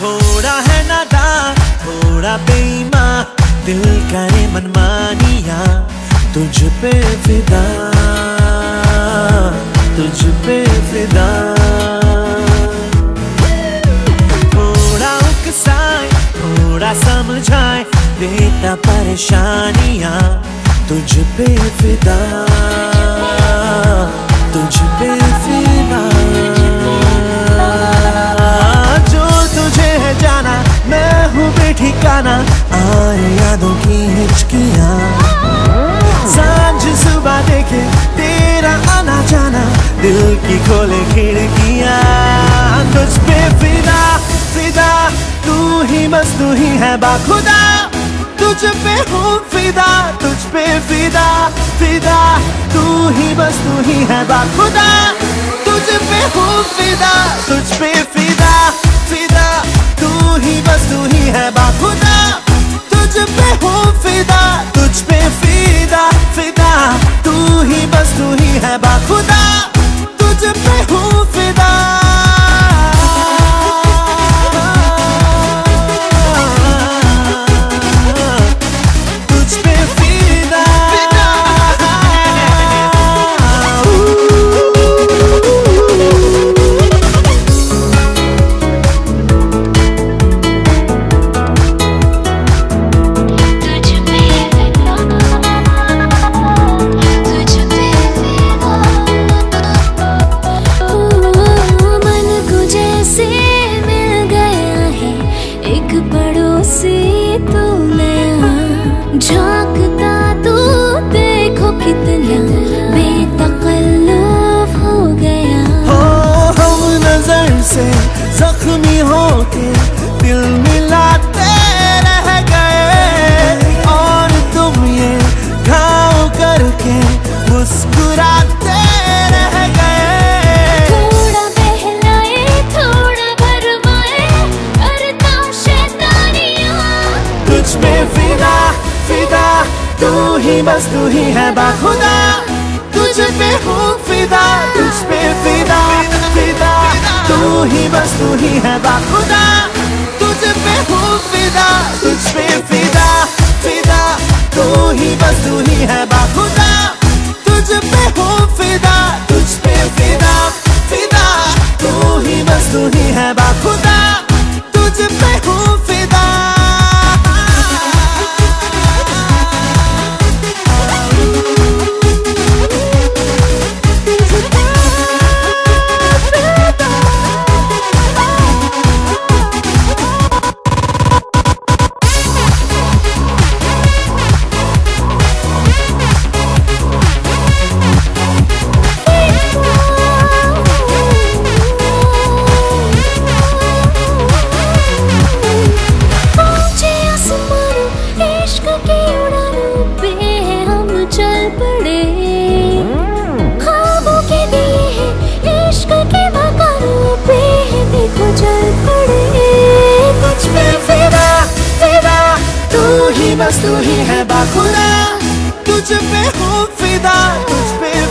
थोड़ा है नादान थोड़ा बेईमान, दिल करे मनमानिया, तुझ पे फिदा, तुझ पे फिदा। थोड़ा उकसाए थोड़ा समझाए, देता परेशानिया, तुझ पे फिदा, तुझ पे फिदा। ठिकाना आए यादों की हिचकियाँ, सांझ सुबह देखे तेरा आना जाना, दिल की खोले खिड़कियाँ। तुझ पे फिदा फिदा, तू ही बस तू ही है बाखुदा, तुझ पे हूँ फिदा, तुझ पे फिदा फिदा, तू ही बस तू ही है बाखुदा, तुझ पे हूँ फिदा, तुझ पे फिदा फिदा, तू ही बस तू ही है बाखुदा, तुझ पे हूँ फिदा, तुझ पे फिदा फिदा, तू ही बस तू ही है बाखुदा, तुझ पे हूँ फिदा। झांकता तू देखो कितना बेतकल्लुफ हो गया हो, हम नजर से जख्मी होके दिल मिलाते रह गए, और तुम ये घाव करके मुस्कुराते रह गए। थोड़ा बहलाए थोड़ा भरमाए, करता शैतानियाँ, तुझ पे फिदा फिदा, तू ही बस तू ही है बाखुदा, तुझ पे हूँ फिदा, तुझ पे फिदा फिदा, तू ही बस तू ही है बाखुदा, तुझ पे हूँ फिदा, तुझ पे फिदा फिदा, तू ही बस तू ही है बाखुदा, तुझ पे हूँ फिदा, तुझ पे फिदा फिदा, तू ही बस तू ही है बाखुदा, तुझ पे हूँ फिदा। बस तू ही है बाखुदा, तुझ पे हूँ फिदा, तुझ पे